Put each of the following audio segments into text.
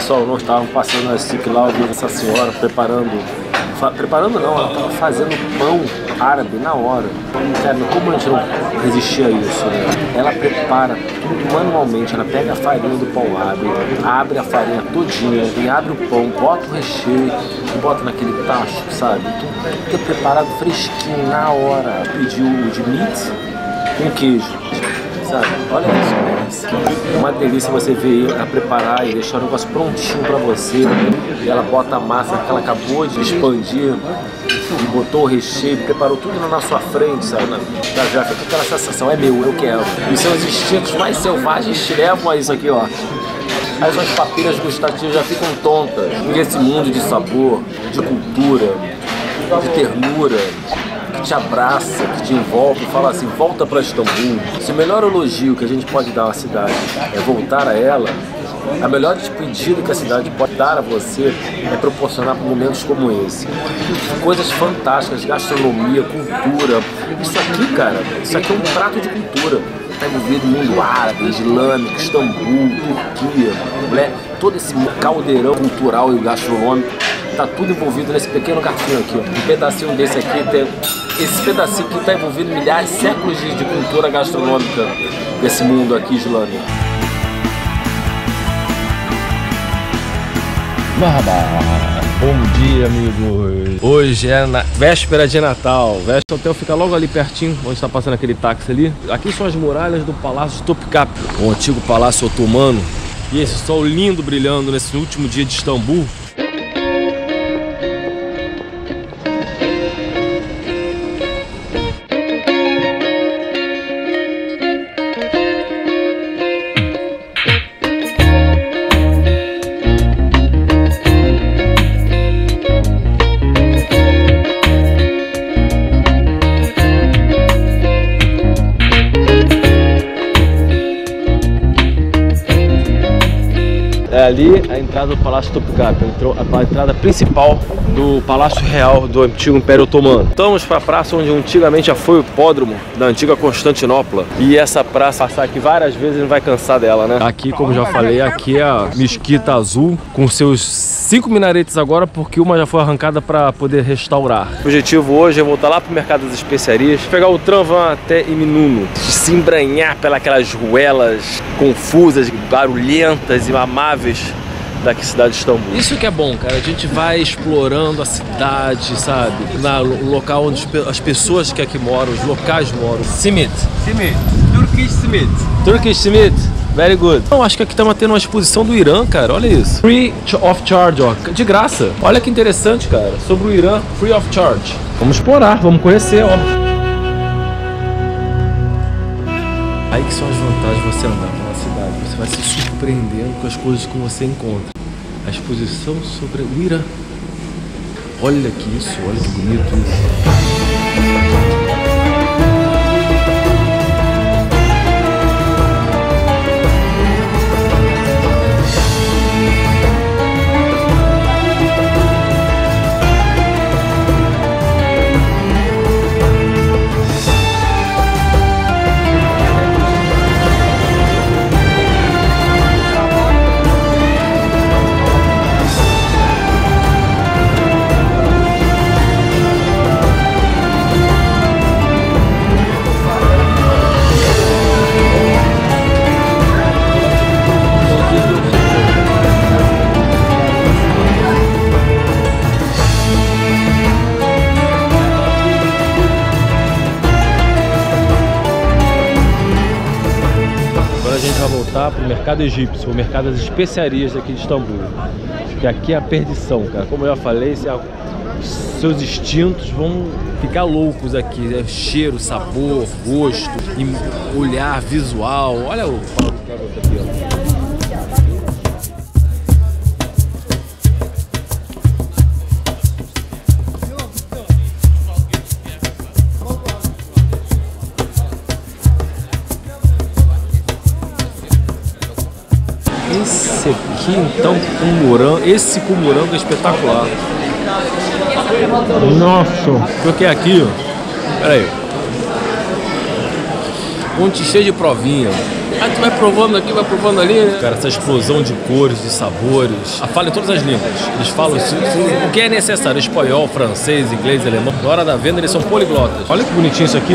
pessoal, nós estávamos passando assim que lá ouvindo essa senhora ela estava fazendo pão árabe na hora. Cara, como a gente não resistia a isso, né? Ela prepara tudo manualmente, ela pega a farinha do pão árabe, abre a farinha todinha, abre o pão, bota o recheio, bota naquele tacho, sabe? Tudo fica preparado fresquinho na hora. Pediu de mix com queijo, sabe? Olha isso, é uma delícia você ver ela preparar e deixar o negócio prontinho pra você. E ela bota a massa que ela acabou de expandir, e botou o recheio, preparou tudo na sua frente, sabe? Já fica aquela sensação, é meu, eu quero. E seus instintos mais selvagens te levam a isso aqui, ó. As suas papilas gustativas já ficam tontas. E esse mundo de sabor, de cultura, de ternura, que te abraça, que te envolve e fala assim, volta pra Istambul. Se o melhor elogio que a gente pode dar à cidade é voltar a ela, a melhor despedida que a cidade pode dar a você é proporcionar momentos como esse. Coisas fantásticas, gastronomia, cultura. Isso aqui, cara, isso aqui é um prato de cultura. Está envolvido mundo árabe, islâmico, Istambul, Turquia, né? Todo esse caldeirão cultural e gastronômico está tudo envolvido nesse pequeno garfinho aqui. Um pedacinho desse aqui tem... Esse pedacinho que está envolvido milhares, séculos de cultura gastronômica desse mundo aqui islâmico. Bom dia, amigos! Hoje é na véspera de Natal. O hotel fica logo ali pertinho, onde está passando aquele táxi ali. Aqui são as muralhas do Palácio de Topkapi, o antigo palácio otomano. E esse sol lindo brilhando nesse último dia de Istambul. Ali a entrada do Palácio Topkapi, a entrada principal do Palácio Real do antigo Império Otomano. Estamos para a praça onde antigamente já foi o hipódromo da antiga Constantinopla. E essa praça, passar aqui várias vezes, não vai cansar dela, né? Aqui, como já falei, aqui é a Mesquita Azul, com seus 5 minaretes agora, porque uma já foi arrancada para poder restaurar. O objetivo hoje é voltar lá para o Mercado das Especiarias, pegar o Tramvã até Eminönü, se embranhar pelas ruelas confusas, barulhentas e amáveis daqui, cidade de Istambul. Isso que é bom, cara. A gente vai explorando a cidade, sabe? No local onde as pessoas que aqui moram, os locais moram. Simit. Simit. Turkish Simit. Turkish Simit. Very good. Então, acho que aqui estamos tendo uma exposição do Irã, cara. Olha isso. Free of charge, ó. De graça. Olha que interessante, cara. Sobre o Irã, free of charge. Vamos explorar, vamos conhecer, ó. Aí que são as vantagens de você andar pela cidade. Você vai se surpreendendo com as coisas que você encontra. A exposição sobre o Irã. Olha que isso, olha que bonito isso. Para o mercado egípcio, o mercado das especiarias daqui de Istambul, que aqui é a perdição, cara. Como eu já falei, seus instintos vão ficar loucos aqui, né? Cheiro, sabor, gosto, olhar, visual. Olha o pau de gálata aqui, ó. Esse aqui, então, esse com morango é espetacular. Nossa! Porque aqui, ó, peraí, um monte cheio de provinha. Aí tu vai provando aqui, vai provando ali, né? Cara, essa explosão de cores, de sabores. Fala em todas as línguas. Eles falam o que é necessário. Espanhol, francês, inglês, alemão. Na hora da venda, eles são poliglotas. Olha que bonitinho isso aqui.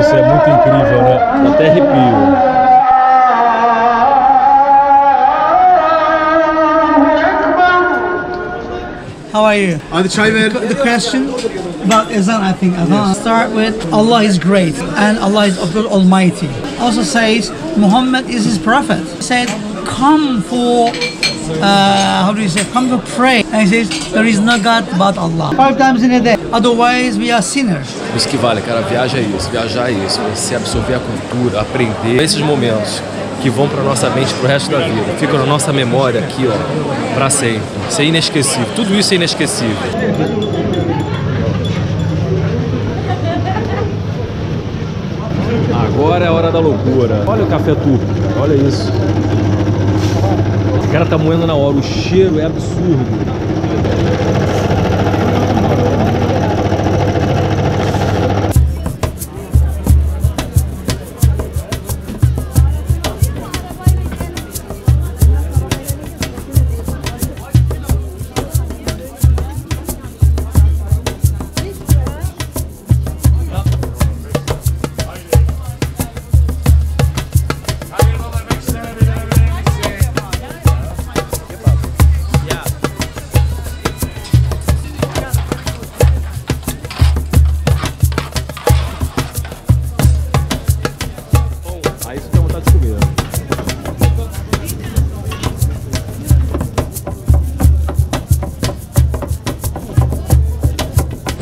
Isso é muito incrível, né? Eu até arrepio. How are you? Try the question about Azan, I think. Azan, yes. Start with Allah is great and Allah is of God Almighty. Also says Muhammad is his prophet. He said, come for, how do you say, come to pray. And he says, there is no God but Allah. 5 times in a day. Otherwise we are sinners. Isso que vale, cara, viajar é isso, você absorver a cultura, aprender esses momentos que vão pra nossa mente pro resto da vida, ficam na nossa memória aqui, ó, pra sempre. Isso é inesquecível, tudo isso é inesquecível. Agora é a hora da loucura. Olha o café turco, cara, olha isso. O cara tá moendo na hora, o cheiro é absurdo.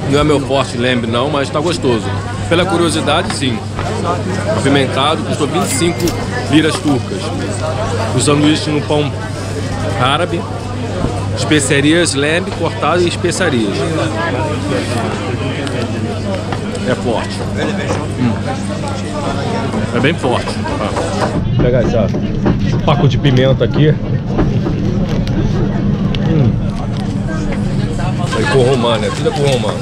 Não é meu forte, lembre não, mas tá gostoso. Pela curiosidade, sim. Apimentado, custou 25 liras turcas. O sanduíche no pão árabe, especiarias, lembre, cortado e especiarias. É forte. É bem forte. Vou pegar esse paco de pimenta aqui. É com romano, é tudo com romano.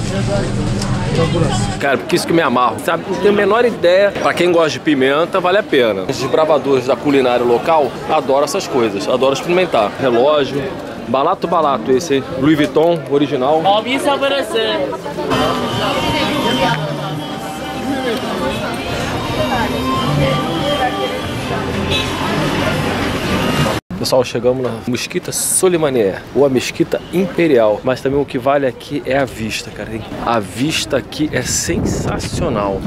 Cara, porque isso que me amarro, sabe? Não tenho a menor ideia. Pra quem gosta de pimenta, vale a pena. Os desbravadores da culinária local adoram essas coisas, adoram experimentar. Relógio, balato, esse aí, Louis Vuitton, original. Óbvio isso aparecer. Pessoal, chegamos na Mesquita Süleymaniye, ou a Mesquita Imperial, mas também o que vale aqui é a vista, cara. A vista aqui é sensacional.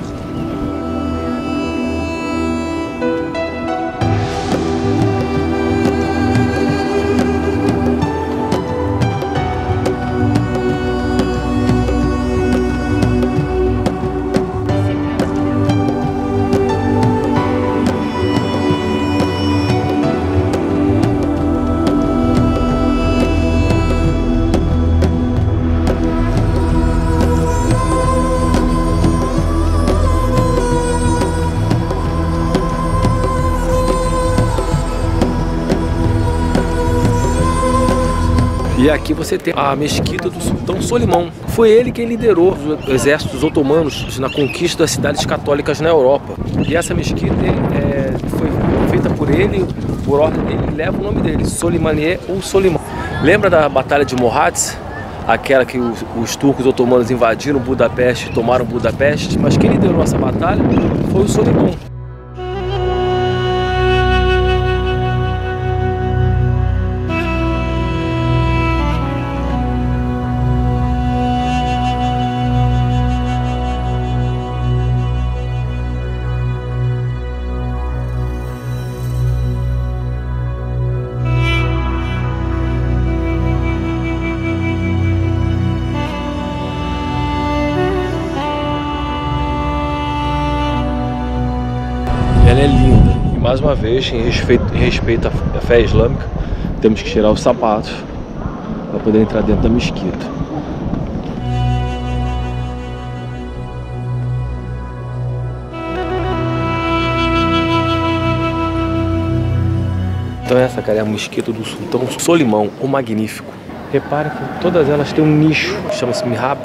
E aqui você tem a mesquita do sultão Solimão. Foi ele quem liderou os exércitos otomanos na conquista das cidades católicas na Europa. E essa mesquita foi feita por ele, por ordem dele, leva o nome dele, Süleymaniye ou Solimão. Lembra da batalha de Mohács? Aquela que os turcos otomanos invadiram Budapeste, tomaram Budapeste. Mas quem liderou essa batalha foi o Solimão. mais uma vez, em respeito à fé islâmica, temos que tirar os sapatos para poder entrar dentro da mesquita. Então essa, cara, é a mesquita do Sultão Solimão, o Magnífico. Repare que todas elas têm um nicho, chama-se mihrab.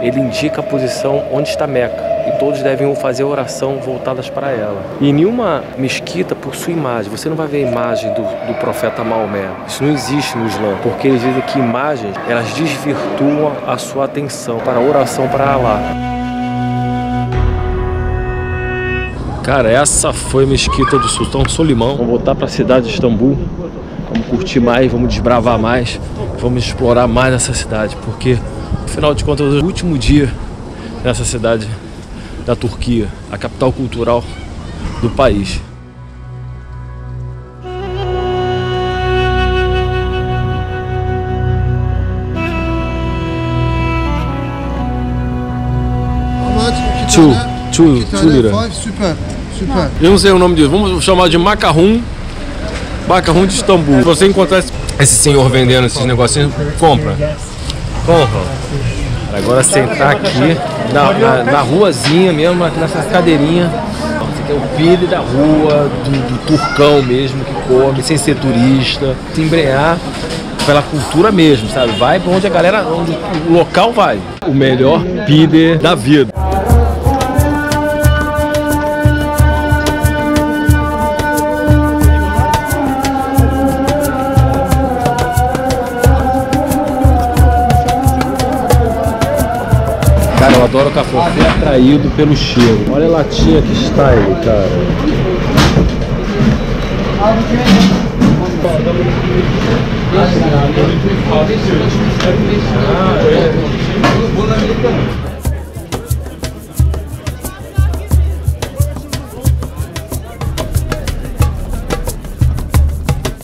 Ele indica a posição onde está Meca e todos devem fazer oração voltadas para ela. E nenhuma mesquita possui imagem. Você não vai ver a imagem do profeta Maomé. Isso não existe no Islã, porque eles dizem que imagens, elas desvirtuam a sua atenção para a oração para Allah. Cara, essa foi a mesquita do Sultão Solimão. Vamos voltar para a cidade de Istambul. Vamos curtir mais, vamos desbravar mais, vamos explorar mais essa cidade, porque, afinal de contas, é o último dia nessa cidade da Turquia, a capital cultural do país. Eu não sei o nome disso, vamos chamar de macarrão de Istambul. Se você encontrar esse senhor vendendo esses negocinhos, compra. Agora sentar aqui na ruazinha mesmo, aqui nessa cadeirinha. Você tem o pire da rua, do turcão mesmo que come, sem ser turista. Se embrenhar pela cultura mesmo, sabe? Vai pra onde a galera, onde o local vai. O melhor pire da vida. Cara, eu adoro o café, fui atraído pelo cheiro. Olha a latinha que está aí, cara.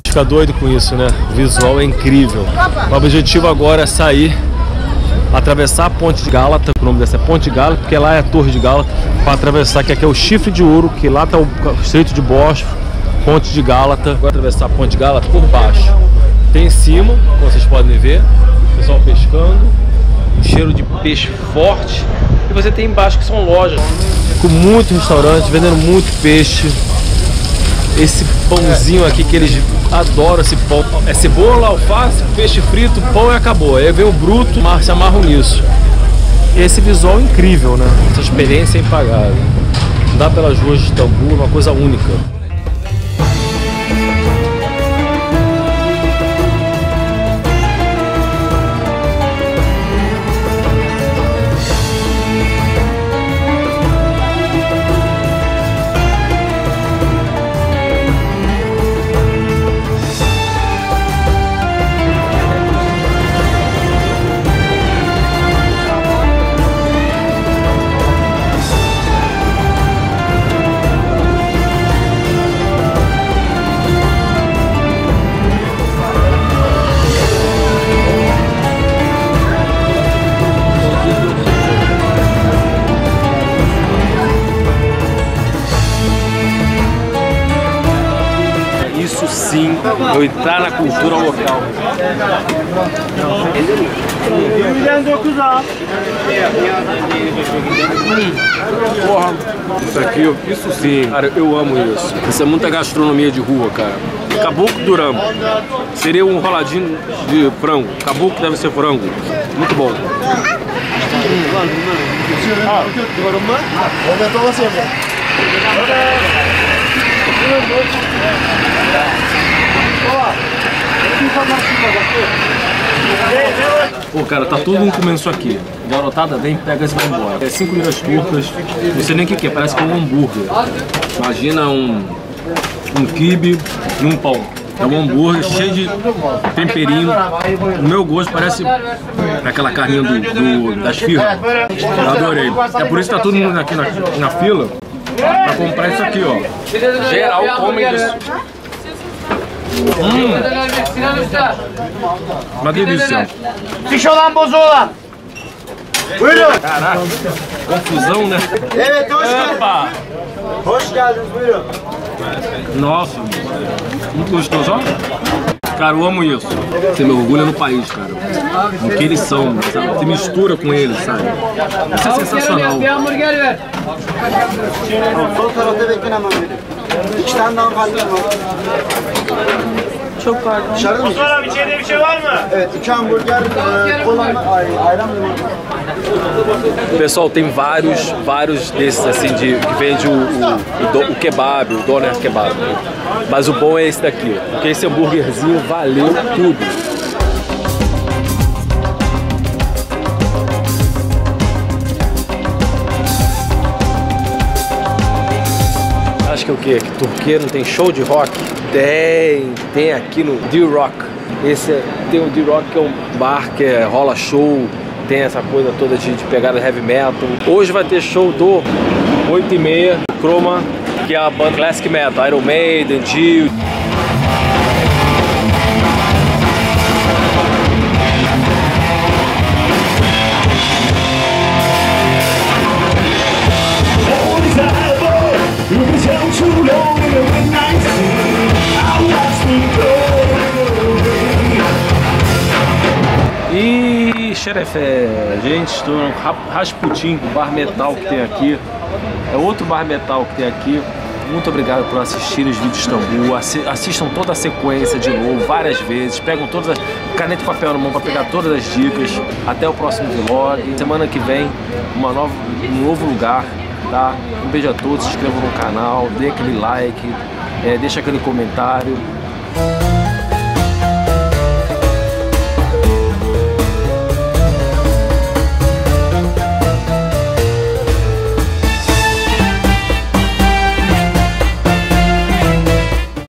Fica doido com isso, né? O visual é incrível. O objetivo agora é sair, atravessar a Ponte de Gálata, o nome dessa é Ponte de Gálata, porque lá é a Torre de Gálata, para atravessar, que aqui é o Chifre de Ouro, que lá está o Estreito de Bósforo, Ponte de Gálata. Agora atravessar a Ponte de Gálata por baixo. Tem em cima, como vocês podem ver, o pessoal pescando, um cheiro de peixe forte, e você tem embaixo que são lojas, com muitos restaurantes, vendendo muito peixe. Esse pãozinho aqui que eles adoram, esse pão. É cebola, alface, peixe frito, pão e acabou. Aí vem o bruto, mas se amarram nisso. Esse visual é incrível, né? Essa experiência é impagável. Andar pelas ruas de Istambul é uma coisa única. Eu entrar na cultura local. Porra, isso aqui, isso sim, cara, eu amo isso. Isso é muita gastronomia de rua, cara. Caboclo Durambo. Seria um roladinho de frango. Caboclo deve ser frango. Muito bom. Pô, cara, tá todo mundo comendo isso aqui. Garotada vem, pega e vai embora. É 5 liras turcas, não sei nem o que é, parece que é um hambúrguer. Imagina um quibe e um pão. É um hambúrguer cheio de temperinho. No meu gosto parece aquela carninha das firmas. Eu adorei. É por isso que tá todo mundo aqui na fila pra comprar isso aqui, ó. Geral comem isso. Uma delícia. Ficha olan bozu olan. Buyurun. Caraca, confusão, né? Evet, hoş geldiniz. Hoş geldiniz, buyurun. Nossa, muito gostoso, ó. Cara, eu amo isso. Você me orgulha no país, cara. O que eles são, sabe? Você mistura com eles, sabe? Isso é sensacional. Çok pardon. Mustafa abi içeride bir şey var mı? Evet, iki hamburger, kola, ayran. Pessoal, tem vários desses assim que vende o kebab, o doner kebab. Mas o bom é esse daqui, porque esse hambúrguerzinho valeu tudo. O que? Que Turquia não tem show de rock? Tem aqui no Dio Rock. Tem o Dio Rock, que é um bar que rola show, tem essa coisa toda de pegada heavy metal. Hoje vai ter show do 8h30, Chroma, que é a banda classic metal, Iron Maiden, Dio. E xerefé, gente, estou no Rasputin, o bar metal que tem aqui. É outro bar metal que tem aqui. Muito obrigado por assistir os vídeos de Istambul. Assistam toda a sequência de novo, várias vezes. Pegam todas as... caneta e papel na mão para pegar todas as dicas. Até o próximo vlog. Semana que vem, um novo lugar. Tá? Um beijo a todos, se inscrevam no canal, dê aquele like, deixa aquele comentário.